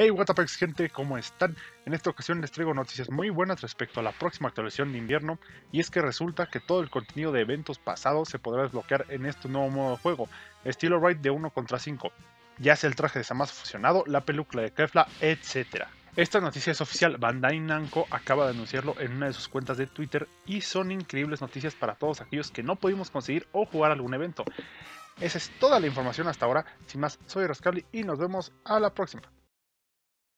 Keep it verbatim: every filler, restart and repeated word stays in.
Hey, what up, gente, ¿cómo están? En esta ocasión les traigo noticias muy buenas respecto a la próxima actualización de invierno, y es que resulta que todo el contenido de eventos pasados se podrá desbloquear en este nuevo modo de juego, estilo raid de uno contra cinco, ya sea el traje de Zamasu fusionado, la película de Kefla, etcétera. Esta noticia es oficial, Bandai Namco acaba de anunciarlo en una de sus cuentas de Twitter y son increíbles noticias para todos aquellos que no pudimos conseguir o jugar algún evento. Esa es toda la información hasta ahora, sin más, soy Rascally y nos vemos a la próxima.